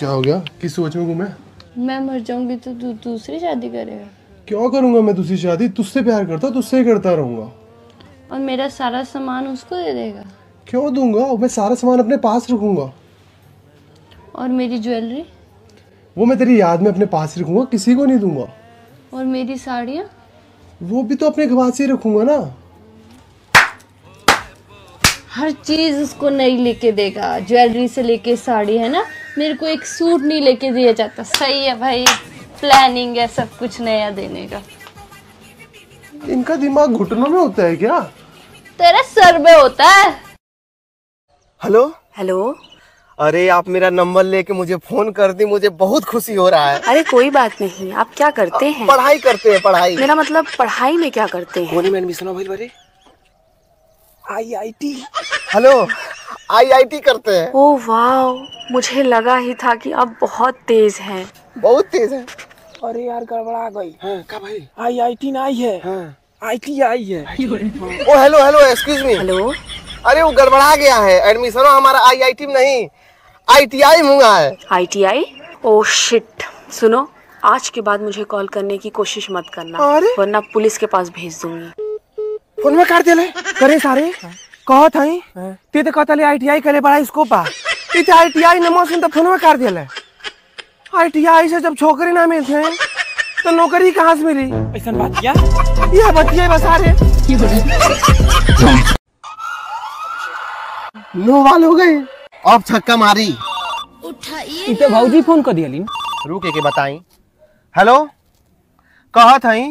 क्या हो गया? किस सोच में घूमे? मैं मर जाऊंगी तो तू दूसरी शादी करेगा? क्यों करूंगा मैं दूसरी शादी? तुझसे प्यार करता, तुझसे करता रहूंगा। और मेरा सारा सामान उसको दे देगा? क्यों दूंगा, मैं सारा सामान अपने पास रखूंगा। और मेरी ज्वेलरी? वो मैं तेरी याद में अपने पास रखूंगा, किसी को नहीं दूंगा। और मेरी साड़ियाँ? वो भी तो अपने पास ही रखूंगा ना। हर चीज उसको नहीं लेके देगा, ज्वेलरी से लेके साड़ी, है ना। मेरे को एक सूट नहीं लेके दिया जाता। सही है भाई, प्लानिंग है सब कुछ नया देने का। इनका दिमाग घुटनों में होता है क्या? तेरे सर में होता है। हेलो हेलो, अरे आप मेरा नंबर लेके मुझे फोन कर दी, मुझे बहुत खुशी हो रहा है। अरे कोई बात नहीं, आप क्या करते हैं? पढ़ाई करते हैं। पढ़ाई? मेरा मतलब पढ़ाई में क्या करते हैं? होने में एडमिशन हो भाई, IIT। हेलो, IIT करते हैं? ओ वाह, मुझे लगा ही था कि आप बहुत तेज हैं। बहुत तेज हैं। अरे यार गड़बड़ा गई। हाँ, क्या भाई? IIT ना आई है। हाँ। ITI है। ओ hello hello, excuse me. Hello. अरे वो गड़बड़ा गया है, एडमिशन हमारा IIT में नहीं, ITI में हुआ है। ITI? Oh shit. सुनो, आज के बाद मुझे कॉल करने की कोशिश मत करना, वरना पुलिस के पास भेज दूंगी। फोन में काट दिले करे सारे कहो थई ते तो कहतले ITI करे बड़ा स्कोप आ ते ITI नमो सुन तो फोन में काट दिले। ITI से जब छोकरी ना मिल थे तो नौकरी कहां से मिली? ऐसा बात किया ये बतिया बसा रे की बोली नो वाल हो गए। अब छक्का मारी उठाइए। इते भौजी फोन कर दियली, रुक के बताई। हेलो, कहो थई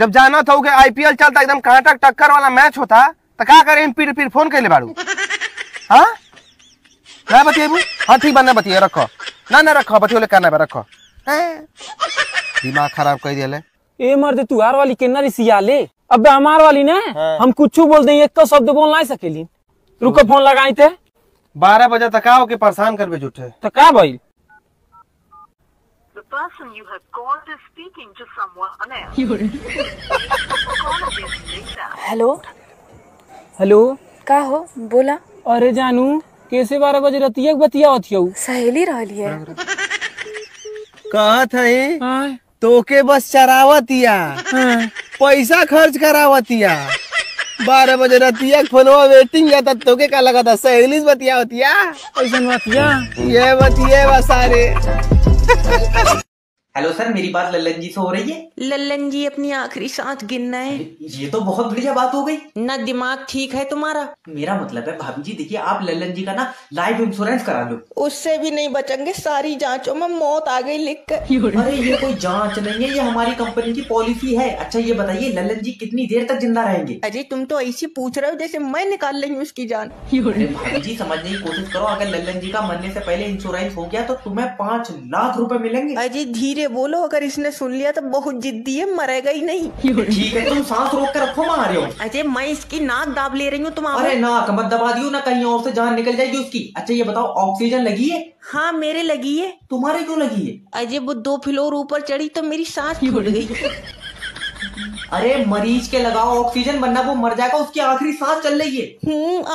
जब जाना था कि IPL चलता एकदम कांटक टक्कर वाला मैच होता तो क्या करे एमपी फिर फोन कैले बाड़ू? हाँ ना बतियेबू। हाँ ठीक बना बतिया रखो ना ना रखो बतियोले करना बे रखो। दिमाग खराब कर दिया ले। ए मर्द तुहार वाली केना रिसिया ले, अब हमार वाली ने हम कुछ बोल दे एक तो शब्द बोल ना सकेली। रुको फोन लगाई थे 12 बजे तक आओ के परेशान करबे झूठे तो का भाई। The person you have called is speaking to someone else. Hello, hello, का हो बोला? अरे जानू कैसे 12 बजे रतिया बतिया होतियाऊ सहेली रहली है। कहा था ये तोके बस चरावतिया पैसा खर्च करावतिया 12 बजे रतिया फोनवा वेटिंग जाता तोके का लगा था सहेली बतिया होतिया ऐसा बतिया ये बतिया बसारे। हेलो सर, मेरी बात लल्लन जी से हो रही है? लल्लन जी अपनी आखिरी सांस गिनना है। ये तो बहुत बढ़िया बात हो गई ना, दिमाग ठीक है तुम्हारा? मेरा मतलब है भाभी जी देखिए, आप लल्लन जी का ना लाइफ इंश्योरेंस करा लो, उससे भी नहीं बचेंगे, सारी जांचों में मौत आ गई लिख कर। अरे ये कोई जांच नहीं है, ये हमारी कंपनी की पॉलिसी है। अच्छा ये बताइए लल्लन जी कितनी देर तक जिंदा रहेंगे? अरे तुम तो ऐसी पूछ रहे हो जैसे मैं निकाल लेंगे उसकी जान। भाभी जी समझने की कोशिश करो, अगर लल्लन जी का मरने से पहले इंश्योरेंस हो गया तो तुम्हें 5 लाख रुपए मिलेंगे। अजय धीरे बोलो, अगर इसने सुन लिया तो बहुत जिद्दी है, मरेगा ही नहीं। ठीक है तुम सांस रोक कर रखो, मार रहे हो। अजय मैं इसकी नाक दाब ले रही हूँ तुम। अरे नाक मत दबा दियो ना, कहीं और से जान निकल जाएगी उसकी। अच्छा ये बताओ ऑक्सीजन लगी है? हाँ मेरे लगी है। तुम्हारे क्यों लगी है? अजय वो 2 फ्लोर ऊपर चढ़ी तो मेरी सांस फूट गई। अरे मरीज के लगाओ ऑक्सीजन वरना वो मर जाएगा, उसकी आखिरी सांस चल रही है।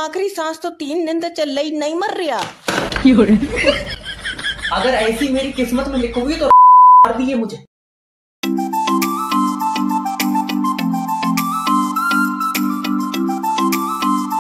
आखिरी सांस तो 3 दिन से चल रही, नहीं मर रहा। अगर ऐसी मेरी किस्मत में लिखोगी तो मार दिए मुझे।